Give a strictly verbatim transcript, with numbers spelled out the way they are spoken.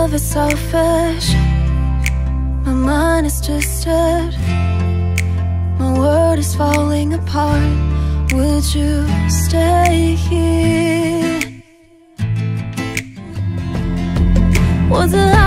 love is so fresh. My mind is twisted, my world is falling apart. Would you stay here? Was it